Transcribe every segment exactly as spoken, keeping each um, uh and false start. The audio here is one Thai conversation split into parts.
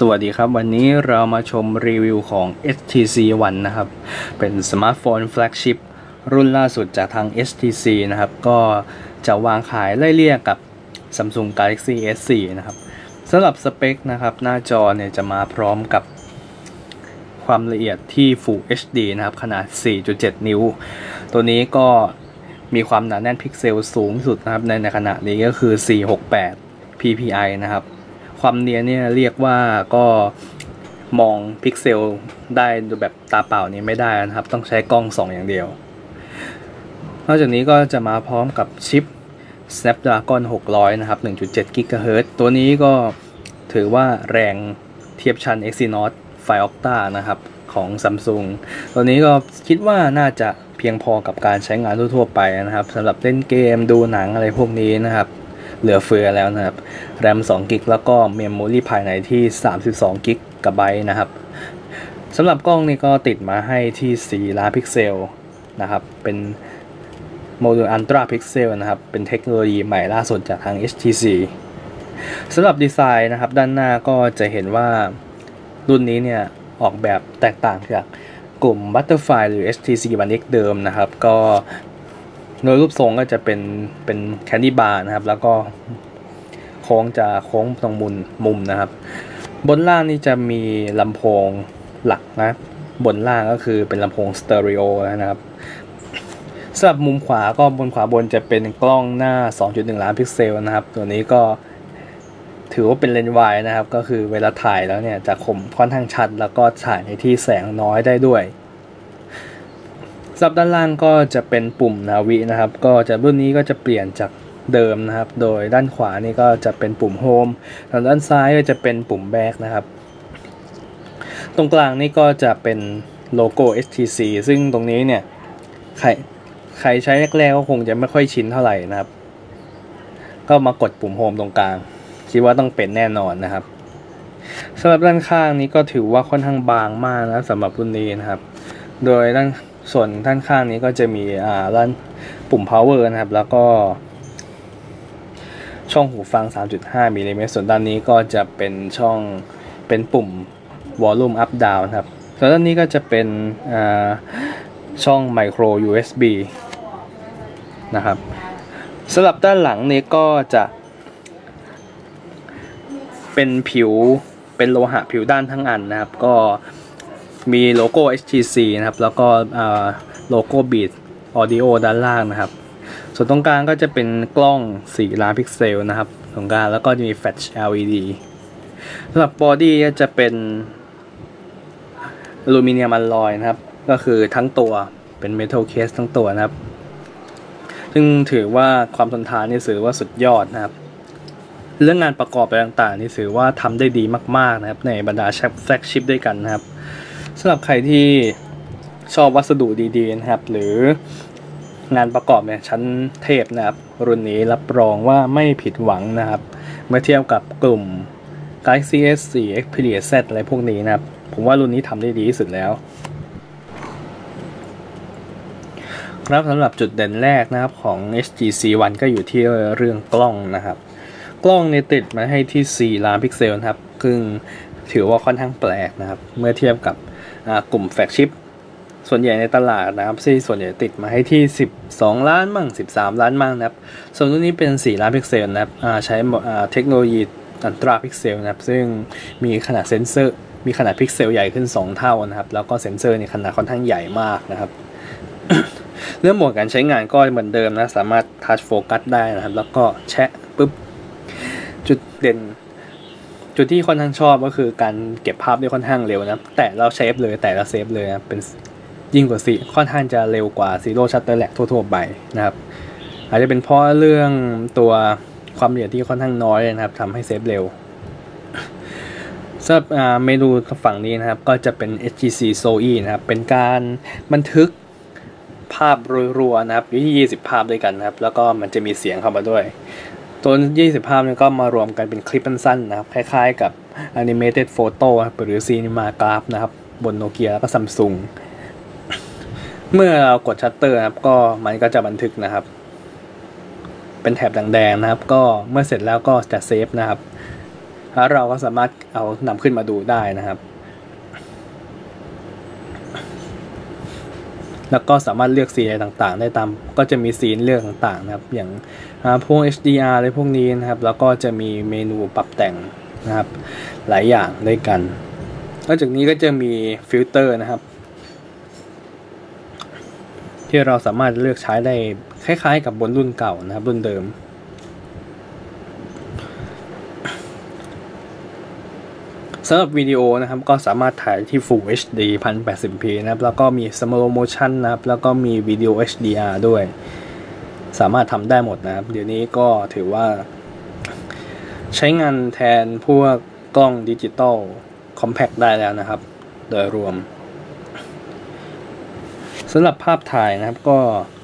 สวัสดีครับวันนี้เรามาชมรีวิวของ เอช ที ซี One นะครับเป็นสมาร์ทโฟนแฟลกชิพรุ่นล่าสุดจากทาง เอช ที ซี นะครับก็จะวางขายไล่เลี่ยกับ Samsung Galaxy เอส โฟร์ นะครับสำหรับสเปคนะครับหน้าจอเนี่ยจะมาพร้อมกับความละเอียดที่ Full เอช ดี นะครับขนาด สี่จุดเจ็ด นิ้วตัวนี้ก็มีความหนาแน่นพิกเซลสูงสุดนะครับในในขณะนี้ก็คือสี่ร้อยหกสิบแปด พี พี ไอ นะครับความเนียนเนี่ยเรียกว่าก็มองพิกเซลได้ดูแบบตาเปล่านี้ไม่ได้นะครับต้องใช้กล้องส่องอย่างเดียวนอกจากนี้ก็จะมาพร้อมกับชิป Snapdragon หกร้อย นะครับ หนึ่งจุดเจ็ด กิกะเฮิรตซ์ตัวนี้ก็ถือว่าแรงเทียบชั้น Exynos ไฟว์ Octa นะครับของ Samsung ตัวนี้ก็คิดว่าน่าจะเพียงพอกับการใช้งานทั่วๆไปนะครับสำหรับเล่นเกมดูหนังอะไรพวกนี้นะครับเหลือเฟือแล้วนะครับแรมสอง กิกะไบต์ แล้วก็เมมโมรี่ภายในที่สามสิบสอง กิกะไบต์นะครับสำหรับกล้องนี่ก็ติดมาให้ที่สี่ล้านพิกเซลนะครับเป็นโมดูลอัลตราพิกเซลนะครับเป็นเทคโนโลยีใหม่ล่าสุดจากทาง เอช ที ซี สำหรับดีไซน์นะครับด้านหน้าก็จะเห็นว่ารุ่นนี้เนี่ยออกแบบแตกต่างจากกลุ่ม Butterfly หรือ เอช ที ซี One X เดิมนะครับก็โดยรูปทรงก็จะเป็นเป็นแคนดี้บาร์นะครับแล้วก็โค้งจะโค้งตรงมุมมุมนะครับบนล่างนี่จะมีลำโพงหลักนะบนล่างก็คือเป็นลำโพงสเตอริโอนะครับสำหรับมุมขวาก็บนขวาบนจะเป็นกล้องหน้า สองจุดหนึ่ง ล้านพิกเซลนะครับตัวนี้ก็ถือว่าเป็นเลนส์วายนะครับก็คือเวลาถ่ายแล้วเนี่ยจะคมค่อนข้างชัดแล้วก็ถ่ายในที่แสงน้อยได้ด้วยสำหรับด้านล่างก็จะเป็นปุ่มนาวินะครับก็จะรุ่นนี้ก็จะเปลี่ยนจากเดิมนะครับโดยด้านขวานี่ก็จะเป็นปุ่มโฮมส่วนด้านซ้ายก็จะเป็นปุ่มแบ็คนะครับตรงกลางนี่ก็จะเป็นโลโก้ เอช ที ซี ซึ่งตรงนี้เนี่ยใครใครใช้แรกๆก็คงจะไม่ค่อยชินเท่าไหร่นะครับก็มากดปุ่มโฮมตรงกลางคิดว่าต้องเป็นแน่นอนนะครับสำหรับด้านข้างนี้ก็ถือว่าค่อนข้างบางมากนะสำหรับรุ่นนี้นะครับโดยด้านส่วนด้านข้างนี้ก็จะมีอ่าด้านปุ่ม power นะครับแล้วก็ช่องหูฟัง สามจุดห้า มิลลิเมตรส่วนด้านนี้ก็จะเป็นช่องเป็นปุ่ม volume up down นะครับส่วนด้านนี้ก็จะเป็นอ่าช่อง micro ยู เอส บี นะครับสำหรับด้านหลังนี้ก็จะเป็นผิวเป็นโลหะผิวด้านทั้งอันนะครับก็มีโลโก้ เอช ที ซี นะครับแล้วก็โลโก้ Beats Audio ด้านล่างนะครับส่วนตรงกลางก็จะเป็นกล้องสี่ล้านพิกเซลนะครับตรงกลางแล้วก็จะมี Flash แอล อี ดี สำหรับบอดี้ก็จะเป็นอลูมิเนียมอลลอยนะครับก็คือทั้งตัวเป็นเมทัลเคสทั้งตัวนะครับซึ่งถือว่าความทนทานนี่ถือว่าสุดยอดนะครับเรื่องงานประกอบอะไรต่างๆนี่ถือว่าทำได้ดีมากๆนะครับในบรรดาแฟลกชิพด้วยกันนะครับสำหรับใครที่ชอบวัสดุดีๆนะครับหรืองานประกอบเนี่ยชั้นเทพนะครับรุ่นนี้รับรองว่าไม่ผิดหวังนะครับเมื่อเทียบกับกลุ่ม Galaxy เอส โฟร์ Xperia Z อะไรพวกนี้นะครับผมว่ารุ่นนี้ทำได้ดีที่สุดแล้วครับสำหรับจุดเด่นแรกนะครับของ เอช ที ซี One ก็อยู่ที่เรื่องกล้องนะครับกล้องเนี่ยติดมาให้ที่สี่ล้านพิกเซลครับซึ่งถือว่าค่อนข้างแปลกนะครับเมื่อเทียบกับกลุ่มแฟลกชิพส่วนใหญ่ในตลาดนะครับที่ส่วนใหญ่ติดมาให้ที่สิบสองล้านมั่งสิบสามล้านมั่งนะครับส่วนรุ่นนี้เป็นสี่ล้านพิกเซลนะครับใช้เทคโนโลยีอัลตราพิกเซลนะครับซึ่งมีขนาดเซ็นเซอร์มีขนาดพิกเซลใหญ่ขึ้นสองเท่านะครับแล้วก็เซ็นเซอร์ในขนาดค่อนข้างใหญ่มากนะครับ เรื่องโหมดการใช้งานก็เหมือนเดิมนะสามารถทัชโฟกัสได้นะครับแล้วก็แชะปึ๊บจุดเด่นจุดที่ค่อนข้างชอบก็คือการเก็บภาพได้ค่อนข้างเร็วนะแต่เราเซฟเลยแต่เราเซฟเลยนะเป็นยิ่งกว่าสี่ค่อนข้างจะเร็วกว่าซีโร่ชัตเตอร์แลกทั่วๆไปนะครับอาจจะเป็นเพราะเรื่องตัวความละเอียดที่ค่อนข้างน้อยนะครับทำให้เซฟเร็วสำหรับเมนูฝั่งนี้นะครับก็จะเป็น เอช ที ซี Zoe นะครับเป็นการบันทึกภาพรัวๆนะครับยี่สิบภาพด้วยกันนะครับแล้วก็มันจะมีเสียงเข้ามาด้วยตัวยี่สิบภาพนี่ก็มารวมกันเป็นคลิปสั้นๆนะครับคล้ายๆกับ Animated Photo หรือ Cinema Graph นะครับบน Nokia แล้วก็ Samsung เมื่อเรากดชัตเตอร์นะครับก็มันก็จะบันทึกนะครับเป็นแถบแดงๆนะครับก็เมื่อเสร็จแล้วก็จะเซฟนะครับ แล้วเราก็สามารถเอานำขึ้นมาดูได้นะครับแล้วก็สามารถเลือกสีอะไรต่างๆได้ตามก็จะมีสีเลือกต่างๆนะครับอย่างพวก เอช ดี อาร์ อะไรพวกนี้นะครับแล้วก็จะมีเมนูปรับแต่งนะครับหลายอย่างด้วยกันนอกจากนี้ก็จะมีฟิลเตอร์นะครับที่เราสามารถเลือกใช้ได้คล้ายๆกับบนรุ่นเก่านะครับรุ่นเดิมสำหรับวิดีโอนะครับก็สามารถถ่ายที่ Full เอช ดี หนึ่งพันแปดสิบพี นะครับแล้วก็มี Slow Motion นะครับแล้วก็มีวิดีโอ เอช ดี อาร์ ด้วยสามารถทำได้หมดนะครับเดี๋ยวนี้ก็ถือว่าใช้งานแทนพวกกล้องดิจิตอลคอมแพคได้แล้วนะครับโดยรวมสำหรับภาพถ่ายนะครับก็สำห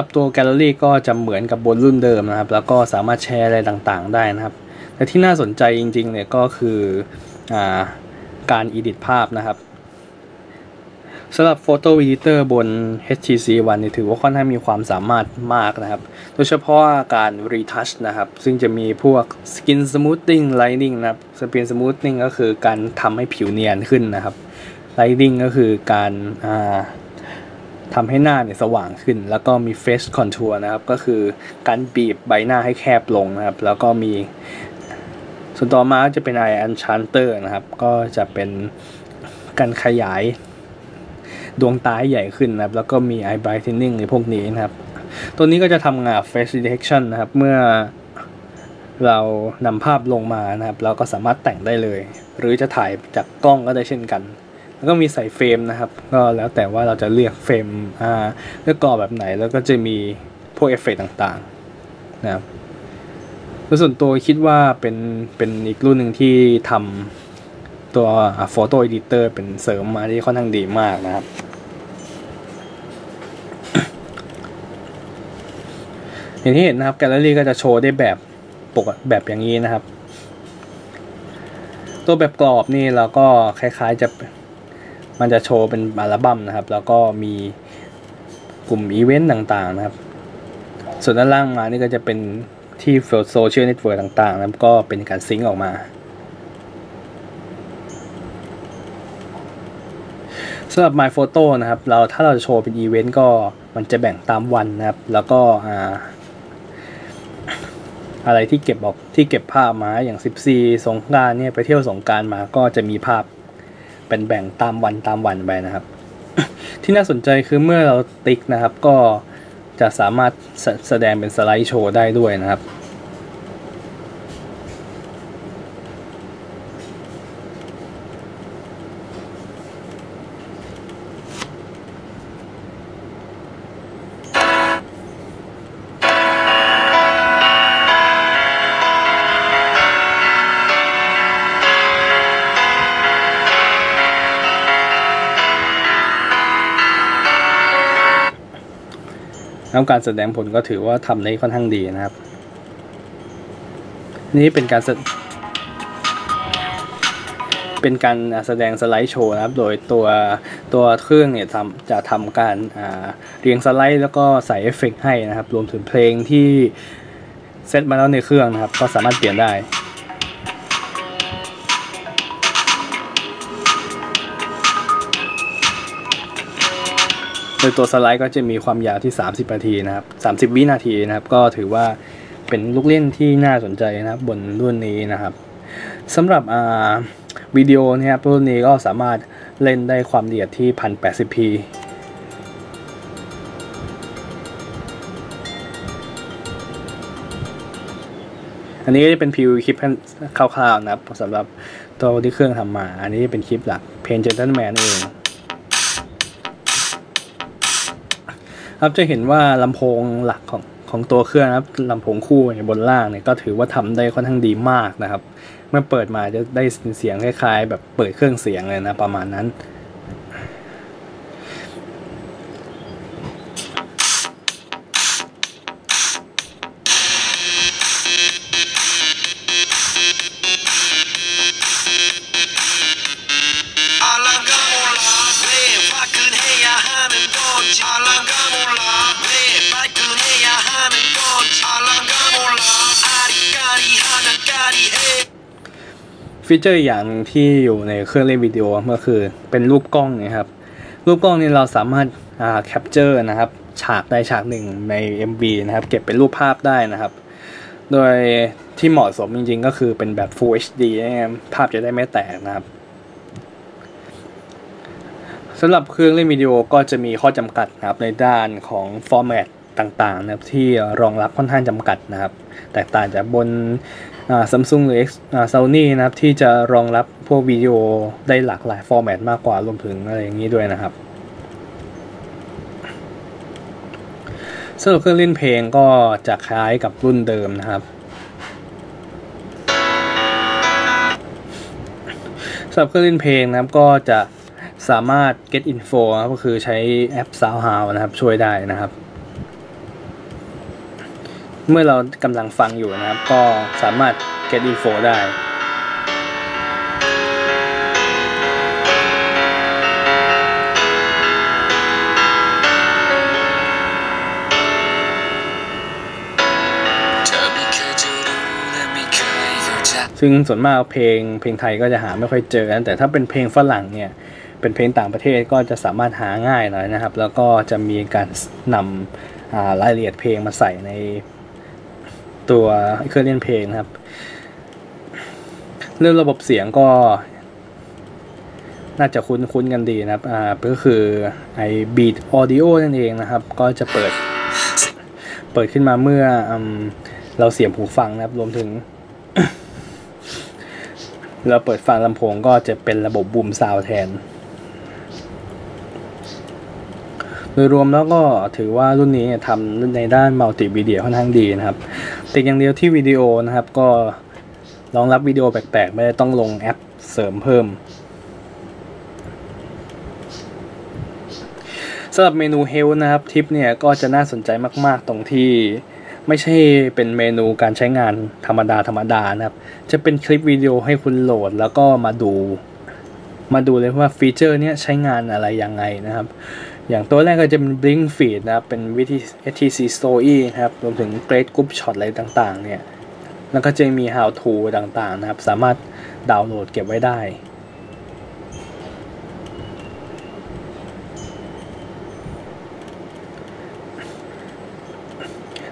รับตัวแกลเลอรี่ก็จะเหมือนกับบนรุ่นเดิมนะครับแล้วก็สามารถแชร์อะไรต่างๆได้นะครับแต่ที่น่าสนใจจริงๆเนี่ยก็คืออ่าการอีดิทภาพนะครับสำหรับ Photo Editor บน เอช ที ซี One เนี่ยถือว่าค่อนข้างมีความสามารถมากนะครับโดยเฉพาะการ Retouch นะครับซึ่งจะมีพวก Skin Smoothing Lightning นะครับ Skin Smoothing ก็คือการทำให้ผิวเนียนขึ้นนะครับ Lightning ก็คือการอ่าทำให้หน้าเนี่ยสว่างขึ้นแล้วก็มี Face Contour นะครับก็คือการบีบใบหน้าให้แคบลงนะครับแล้วก็มีส่วนต่อมาจะเป็น Eye Enhancer นะครับก็จะเป็นการขยายดวงตาให้ใหญ่ขึ้นนะครับแล้วก็มี Eye Brightening ในพวกนี้นะครับตัวนี้ก็จะทำงาน Face Detection นะครับเมื่อเรานำภาพลงมานะครับเราก็สามารถแต่งได้เลยหรือจะถ่ายจากกล้องก็ได้เช่นกันแล้วก็มีใส่เฟรมนะครับก็แล้วแต่ว่าเราจะเลือกเฟรมอ่าเลือกกรอบแบบไหนแล้วก็จะมีพวกเอฟเฟกต์ต่างๆนะครับส่วนตัวคิดว่าเป็นเป็นอีกรุ่นหนึ่งที่ทำตัว Photo Editor เป็นเสริมมาที่ค่อนข้างดีมากนะครับ อย่างที่เห็นนะครับ Gallery ก็จะโชว์ได้แบบปกแบบอย่างนี้นะครับตัวแบบกรอบนี่เราก็คล้ายๆจะมันจะโชว์เป็นอัลบั้มนะครับแล้วก็มีกลุ่มอีเวนต์ต่างๆนะครับส่วนด้านล่างมานี่ก็จะเป็นที่โซเชียลเน็ตเวิร์คต่างๆนะครับก็เป็นการซิงค์ออกมาสำหรับ My Photo นะครับเราถ้าเราจะโชว์เป็นอีเวนต์ก็มันจะแบ่งตามวันนะครับแล้วก็อ่าอะไรที่เก็บออกที่เก็บภาพมาอย่างสิบสี่สงกรานต์เนี่ยไปเที่ยวสงกรานต์มาก็จะมีภาพเป็นแบ่งตามวันตามวันไปนะครับที่น่าสนใจคือเมื่อเราติ๊กนะครับก็จะสามารถแสดงเป็นสไลด์โชว์ได้ด้วยนะครับแล้วการแสดงผลก็ถือว่าทำได้ค่อนข้างดีนะครับนี่เป็นการเป็นการแสดงสไลด์โชว์นะครับโดยตัวตัวเครื่องเนี่ยทำจะทำการเรียงสไลด์แล้วก็ใส่เอฟเฟกต์ให้นะครับรวมถึงเพลงที่เซตมาแล้วในเครื่องนะครับก็สามารถเปลี่ยนได้โดยตัวสไลด์ก็จะมีความยาวที่สามสิบนาทีนะครับสามสิบวินาทีนะครับก็ถือว่าเป็นลูกเล่นที่น่าสนใจนะครับบนรุ่นนี้นะครับสำหรับอ่าวิดีโอนะครับรุ่นนี้ก็สามารถเล่นได้ความละเอียดที่ หนึ่งพันแปดสิบพี อันนี้ก็จะเป็นพรีวิวคลิปคร่าวๆนะครับสำหรับตัวที่เครื่องทำมาอันนี้เป็นคลิปหลักเพนเจนเตอร์แมนเองครับจะเห็นว่าลำโพงหลักของของตัวเครื่องนะครับลำโพงคู่บนล่างเนี่ยก็ถือว่าทำได้ค่อนข้างดีมากนะครับเมื่อเปิดมาจะได้เสียงคล้ายๆแบบเปิดเครื่องเสียงเลยนะประมาณนั้น ฟีเจอร์อย่างที่อยู่ในเครื่องเล่นวิดีโอก็คือเป็นรูปกล้องนะครับรูปกล้องนี้เราสามารถแคปเจอร์นะครับฉากใดฉากหนึ่งใน เอ็ม วี นะครับเก็บเป็นรูปภาพได้นะครับโดยที่เหมาะสมจริงๆก็คือเป็นแบบ Full เอช ดี นะครับภาพจะได้ไม่แตกนะครับสำหรับเครื่องเล่นวิดีโอก็จะมีข้อจำกัดนะครับในด้านของฟอร์แมตต่างๆนะครับที่รองรับค่อนข้างจำกัดนะครับแตกต่างจากบน Samsung หรือ Sony นะครับที่จะรองรับพวกวิดีโอได้หลากหลายฟอร์แมตมากกว่ารวมถึงอะไรอย่างนี้ด้วยนะครับสำหรับเครื่องเล่นเพลงก็จะคล้ายกับรุ่นเดิมนะครับสำหรับเครื่องเล่นเพลงนะครับก็จะสามารถ get info ก็คือใช้แอป SoundHound นะครับช่วยได้นะครับเมื่อเรากำลังฟังอยู่นะครับก็สามารถ get info ได้ซึ่งส่วนมากเพลงเพลงไทยก็จะหาไม่ค่อยเจอนะแต่ถ้าเป็นเพลงฝรั่งเนี่ยเป็นเพลงต่างประเทศก็จะสามารถหาง่ายหน่อยนะครับแล้วก็จะมีการนำรายละเอียดเพลงมาใส่ในตัวเครื่องเล่นเพลงนะครับเรื่องระบบเสียงก็น่าจะคุ้นๆกันดีนะครับอ่าก็คือไอ้ Beats Audio นั่นเองนะครับก็จะเปิดเปิดขึ้นมาเมื่อเราเสียบหูฟังนะครับรวมถึงเราเปิดฟังลำโพงก็จะเป็นระบบบูมซาวด์แทนโดยรวมแล้วก็ถือว่ารุ่นนี้ทำในด้านมัลติมีเดียค่อนข้างดีนะครับแต่อย่างเดียวที่วิดีโอนะครับก็รองรับวิดีโอแปลกๆไม่ได้ต้องลงแอปเสริมเพิ่มสำหรับเมนู Health นะครับทิปเนี่ยก็จะน่าสนใจมากๆตรงที่ไม่ใช่เป็นเมนูการใช้งานธรรมดาธรรมดานะครับจะเป็นคลิปวิดีโอให้คุณโหลดแล้วก็มาดูมาดูเลยว่าฟีเจอร์เนี้ยใช้งานอะไรยังไงนะครับอย่างตัวแรกก็จะเป็น BlinkFeed นะครับเป็นวิธี เอช ที ซี Store นะครับรวมถึง Great Group Shot อะไรต่างๆเนี่ยแล้วก็จะมี How To ต่างๆนะครับสามารถดาวน์โหลดเก็บไว้ได้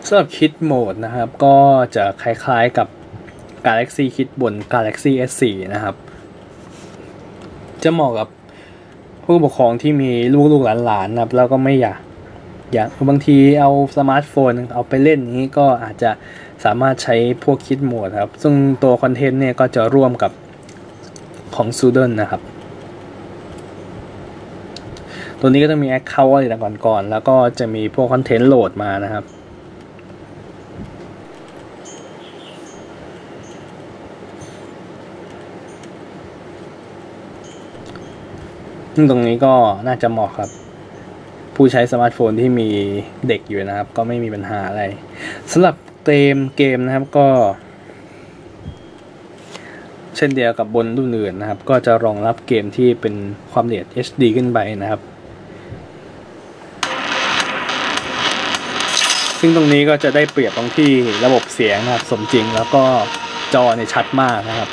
สำหรับ Kit Mode นะครับก็จะคล้ายๆกับ Galaxy Kit บน Galaxy เอส โฟร์ นะครับจะเหมาะกับผู้ปกครองที่มีลูกๆหลานๆนะครับแล้วก็ไม่อยากอยากบางทีเอาสมาร์ทโฟนเอาไปเล่นนี้ก็อาจจะสามารถใช้พวก Kit Mode ครับซึ่งตัวคอนเทนต์เนี่ยก็จะร่วมกับของ Student นะครับตัวนี้ก็ต้องมี Account อะไรต่างๆก่อนแล้วก็จะมีพวกคอนเทนต์โหลดมานะครับซึ่งตรงนี้ก็น่าจะเหมาะครับผู้ใช้สมาร์ทโฟนที่มีเด็กอยู่นะครับก็ไม่มีปัญหาอะไรสำหรับเกมเกมนะครับก็เช่นเดียวกับบนรุ่นอื่นนะครับก็จะรองรับเกมที่เป็นความละเอียด เอช ดี ขึ้นไปนะครับซึ่งตรงนี้ก็จะได้เปรียบตรงที่ระบบเสียงนะครับสมจริงแล้วก็จอเนี่ยชัดมากนะครับ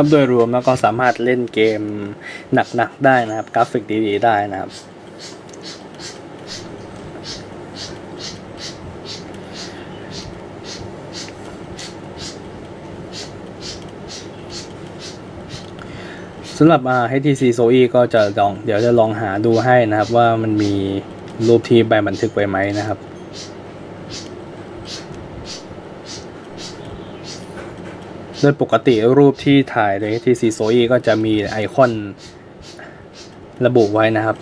ครับโดยรวมแล้วก็สามารถเล่นเกมหนักๆได้นะครับกราฟิกดีๆได้นะครับสำหรับ เอช ที ซี Zoe ก็จะลองเดี๋ยวจะลองหาดูให้นะครับว่ามันมีรูปที่ใบบันทึกไว้ไหมนะครับโดยปกติรูปที่ถ่ายโดย เอช ที ซี Zoe ก็จะมีไอคอนระบุไว้นะคร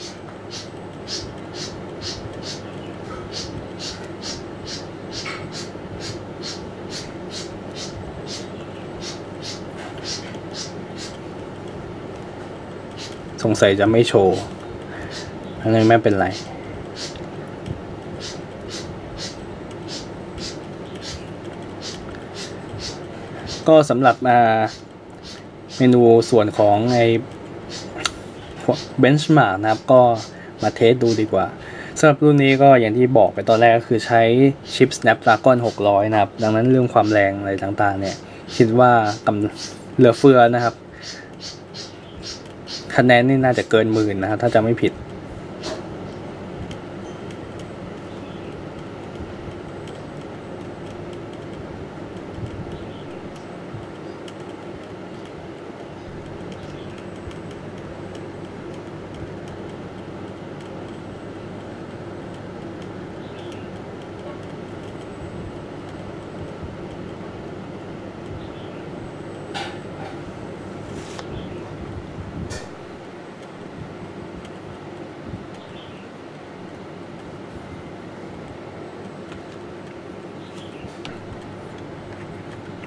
ับสงสัยจะไม่โชว์อันนี้ไม่เป็นไรก็สำหรับอ่าเมนูส่วนของไอ้เบนช์มาร์กนะครับก็มาเทสดูดีกว่าสำหรับรุ่นนี้ก็อย่างที่บอกไปตอนแรกก็คือใช้ชิป Snapdragon หกร้อยนะครับดังนั้นเรื่องความแรงอะไรต่างๆเนี่ยคิดว่ากำเหลือเฟือนะครับคะแนนนี่น่าจะเกินหมื่นนะครับถ้าจะไม่ผิด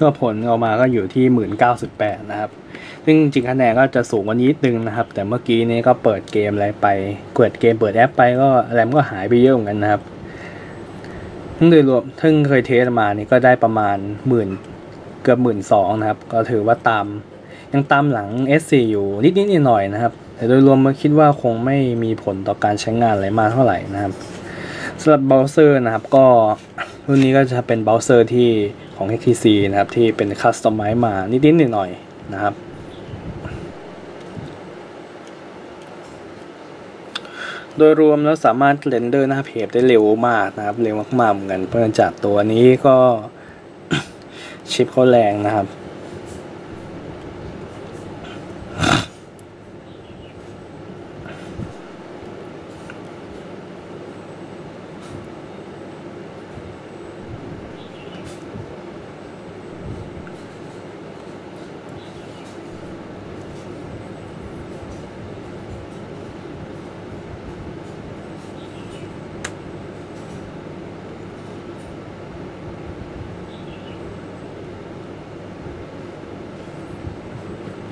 ก็ผลออกมาก็อยู่ที่หนึ่งพันเก้าร้อยสิบแปดนะครับซึ่งจริงคะแนนก็จะสูงกว่านี้นิดนึงนะครับแต่เมื่อกี้นี้ก็เปิดเกมอะไรไปเปิดเกมเปิดแอปไปก็แรมก็หายไปเยอะเหมือนกันนะครับทั้งโดยรวมทั้งเคยเทสมานี่ก็ได้ประมาณหมื่นเกือบหมื่นสองนะครับก็ถือว่าตามยังตามหลัง เอส สี่ อยู่นิดๆหน่อยๆนะครับแต่โดยรวมมาคิดว่าคงไม่มีผลต่อการใช้งานอะไรมากเท่าไหร่นะครับสำหรับเบราว์เซอร์นะครับก็รุ่นนี้ก็จะเป็นเบราว์เซอร์ที่ของ เอช ที ซี นะครับที่เป็นคัสตอมไมซ์มานิดๆหน่อยๆนะครับโดยรวมแล้วสามารถเรนเดอร์หน้าเพจได้เร็วมากนะครับเร็วมากๆเหมือนกันเนื่องจากตัวนี้ก็ ชิปเขาแรงนะครับ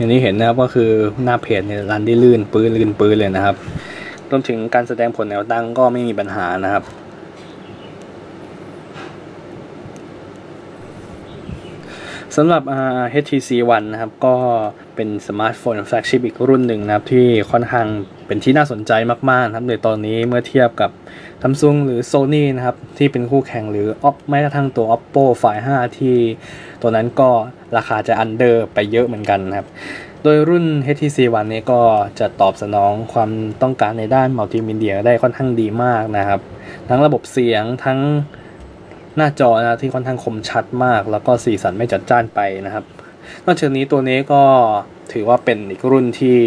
อย่างนี้เห็นนะครับก็คือหน้าเพจเนี่ยรันได้ลื่นปื้นลื่นปื้นเลยนะครับรวมถึงการแสดงผลแนวตั้งก็ไม่มีปัญหานะครับสำหรับ เอช ที ซี One นะครับก็เป็นสมาร์ทโฟนแฟลกชิพอีกรุ่นหนึ่งนะครับที่ค่อนข้างเป็นที่น่าสนใจมากๆนะครับในตอนนี้เมื่อเทียบกับ Samsung หรือ Sony นะครับที่เป็นคู่แข่งหรือแม้กระทั่งตัว Oppo Find ห้าที่ตัวนั้นก็ราคาจะอันเดอร์ไปเยอะเหมือนกันนะครับโดยรุ่น เอช ที ซี One นี้ก็จะตอบสนองความต้องการในด้านมัลติมีเดียได้ค่อนข้างดีมากนะครับทั้งระบบเสียงทั้งหน้าจอนะที่ค่อนข้างคมชัดมากแล้วก็สีสันไม่จัดจ้านไปนะครับนอกจากนี้ตัวนี้ก็ถือว่าเป็นอีกรุ่นที่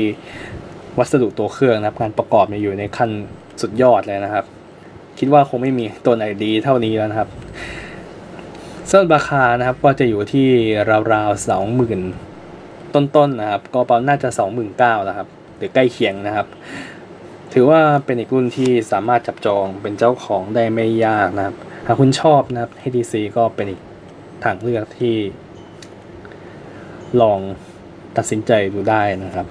วัสดุตัวเครื่องนะครับการประกอบอยู่ในขั้นสุดยอดเลยนะครับคิดว่าคงไม่มีตัวไหนดีเท่านี้แล้วนะครับส่วนราคานะครับก็จะอยู่ที่ราวๆสองหมื่นต้นๆนะครับก็ประมาณน่าจะสองหมื่นเก้านะครับหรือใกล้เคียงนะครับถือว่าเป็นอีกรุ่นที่สามารถจับจองเป็นเจ้าของได้ไม่ยากนะครับหากคุณชอบนะครับ เอช ที ซี ก็เป็นอีกทางเลือกที่ลองตัดสินใจดูได้นะครับ